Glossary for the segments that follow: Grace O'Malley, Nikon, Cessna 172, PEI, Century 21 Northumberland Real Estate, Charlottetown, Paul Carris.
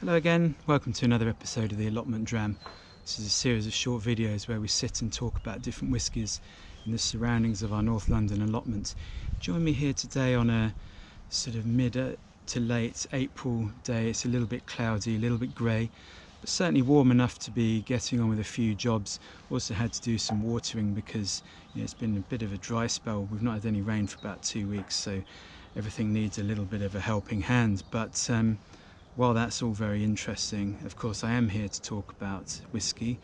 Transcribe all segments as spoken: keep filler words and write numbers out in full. Hello again, welcome to another episode of the Allotment Dram. This is a series of short videos where we sit and talk about different whiskies in the surroundings of our North London allotment. Join me here today on a sort of mid to late April day. It's a little bit cloudy, a little bit grey, but certainly warm enough to be getting on with a few jobs. Also had to do some watering because you know, it's been a bit of a dry spell. We've not had any rain for about two weeks, so everything needs a little bit of a helping hand. But um, While that's all very interesting, of course I am here to talk about whisky.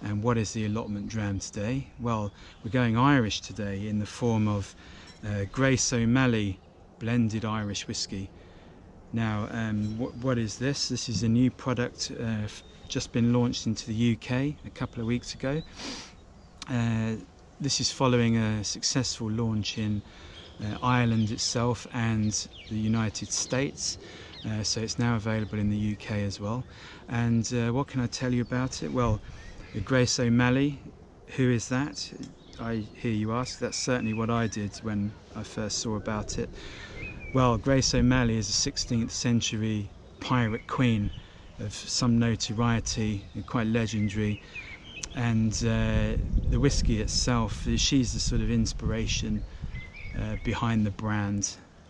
And what is the allotment dram today? Well, we're going Irish today in the form of uh, Grace O'Malley blended Irish whisky. Now, um, what, what is this? This is a new product uh, just been launched into the U K a couple of weeks ago. Uh, this is following a successful launch in uh, Ireland itself and the United States. Uh, so it's now available in the U K as well. And uh, what can I tell you about it? Well, Grace O'Malley, who is that? I hear you ask. That's certainly what I did when I first saw about it. Well, Grace O'Malley is a sixteenth century pirate queen of some notoriety, and quite legendary. And uh, the whisky itself, she's the sort of inspiration uh, behind the brand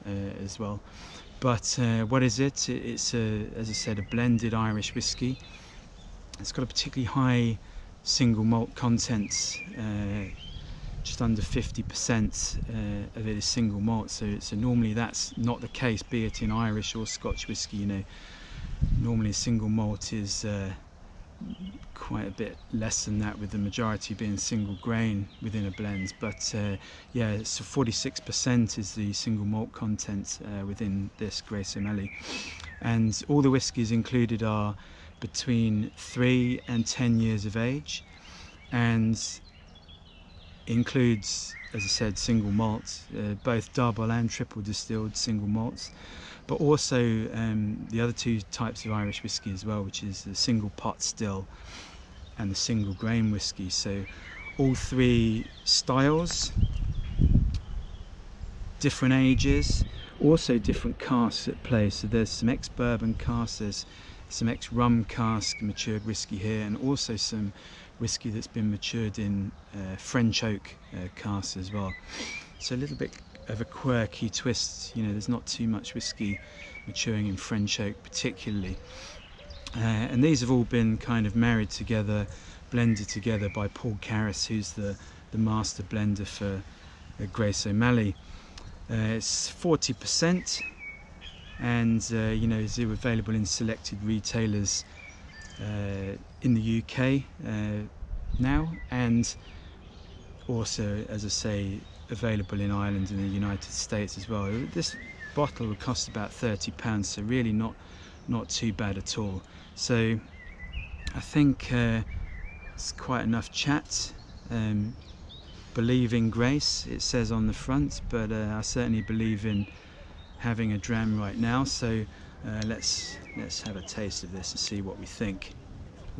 uh, as well. But uh, what is it? It's, a, as I said, a blended Irish whisky. It's got a particularly high single malt content, uh, just under fifty percent uh, of it is single malt. So, so normally that's not the case, be it in Irish or Scotch whisky. You know, normally single malt is uh, quite a bit less than that, with the majority being single grain within a blend. But uh, yeah, so forty-six percent is the single malt content uh, within this Grace O'Malley, and all the whiskies included are between three and ten years of age, and includes, as I said, single malts, uh, both double and triple distilled single malts, but also um, the other two types of Irish whiskey as well, which is the single pot still and the single grain whiskey. So all three styles, different ages, also different casks at play. So there's some ex-bourbon casks, there's some ex-rum cask matured whiskey here, and also some whiskey that's been matured in uh, French oak uh, casks as well. So a little bit of a quirky twist, you know, there's not too much whiskey maturing in French oak particularly. Uh, and these have all been kind of married together, blended together by Paul Carris, who's the, the master blender for uh, Grace O'Malley. Uh, it's forty percent and, uh, you know, is available in selected retailers uh, in the U K uh, now, and also, as I say, available in Ireland and the United States as well. This bottle would cost about thirty pounds, so really not not too bad at all. So I think uh, it's quite enough chat. Um, believe in Grace, it says on the front, but uh, I certainly believe in having a dram right now. So uh, let's let's have a taste of this and see what we think.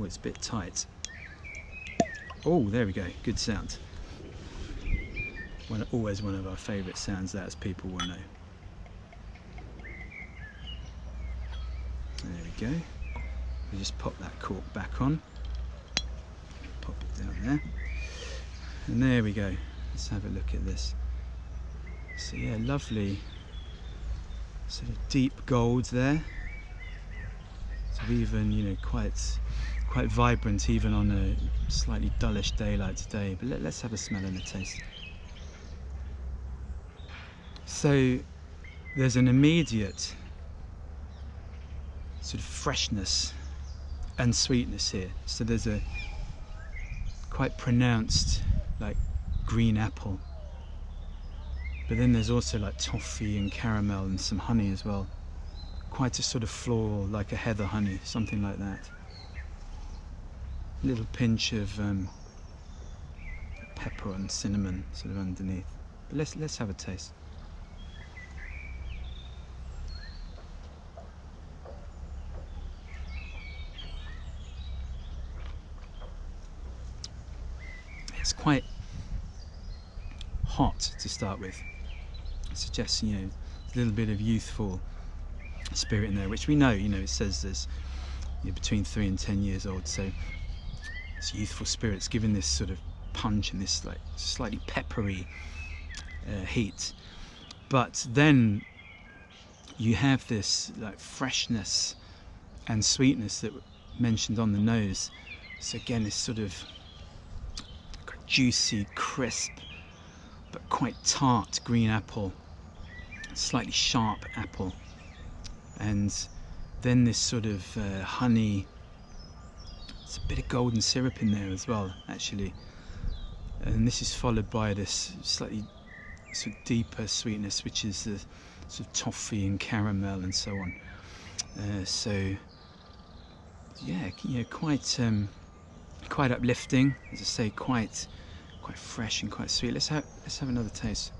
Oh, it's a bit tight. Oh, there we go, good sound. One, always one of our favourite sounds, that, as people will know. There we go. We just pop that cork back on. Pop it down there. And there we go. Let's have a look at this. So yeah, lovely sort of deep gold there. Sort of even, you know, quite quite vibrant even on a slightly dullish day like today. But let, let's have a smell and a taste. So there's an immediate sort of freshness and sweetness here. So there's a quite pronounced like green apple, but then there's also like toffee and caramel and some honey as well. Quite a sort of floral, like a heather honey, something like that. Little pinch of um, pepper and cinnamon sort of underneath. But let's let's have a taste. It's quite hot to start with. It suggests, you know, a little bit of youthful spirit in there, which we know, you know, it says there's you're between three and ten years old. So this youthful spirit's given this sort of punch and this like slightly peppery uh, heat, but then you have this like freshness and sweetness that mentioned on the nose. So again, this sort of juicy, crisp, but quite tart green apple, slightly sharp apple, and then this sort of uh, honey. It's a bit of golden syrup in there as well, actually. And this is followed by this slightly sort of deeper sweetness, which is the sort of toffee and caramel and so on. Uh, so, yeah, you know, quite um, quite uplifting, as I say, quite quite fresh and quite sweet. Let's have let's have another taste.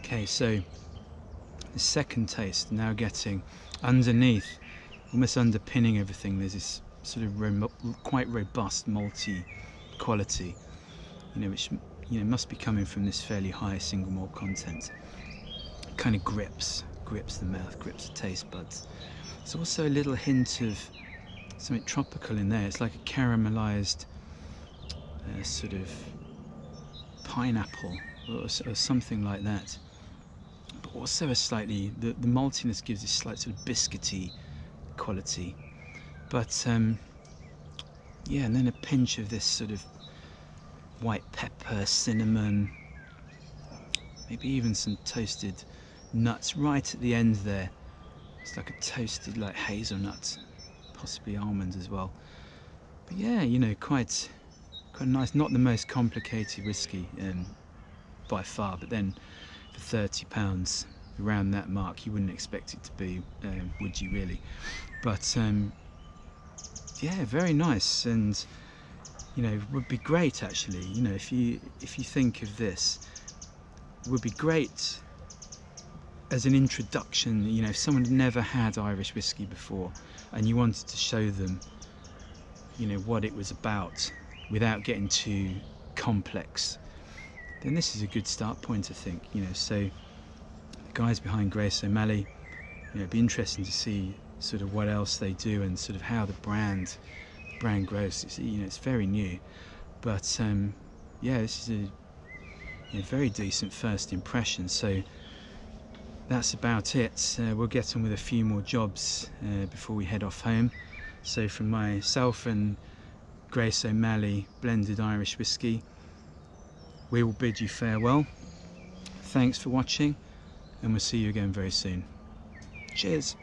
Okay, so the second taste, now getting underneath, almost underpinning everything, there's this sort of ro quite robust malty quality, you know, which you know must be coming from this fairly high single malt content. It kind of grips, grips the mouth, grips the taste buds. There's also a little hint of something tropical in there. It's like a caramelized uh, sort of pineapple or, or something like that. Also a slightly, the, the maltiness gives this slight sort of biscuity quality, but um, yeah, and then a pinch of this sort of white pepper, cinnamon, maybe even some toasted nuts right at the end there. It's like a toasted like hazelnut, possibly almonds as well. But yeah, you know, quite quite nice. Not the most complicated whiskey um, by far, but then thirty pounds, around that mark, you wouldn't expect it to be, um, would you really? But um, yeah, very nice, and you know, would be great actually. You know, if you if you think of this, it would be great as an introduction. You know, if someone had never had Irish whiskey before, and you wanted to show them, you know, what it was about, without getting too complex, then this is a good start point, I think. You know, so the guys behind Grace O'Malley, you know, it'd be interesting to see sort of what else they do and sort of how the brand brand grows. It's, you know, it's very new, but um, yeah, this is a, a very decent first impression. So that's about it. Uh, we'll get on with a few more jobs uh, before we head off home. So from myself and Grace O'Malley blended Irish whiskey, we will bid you farewell. Thanks for watching, and we'll see you again very soon. Cheers.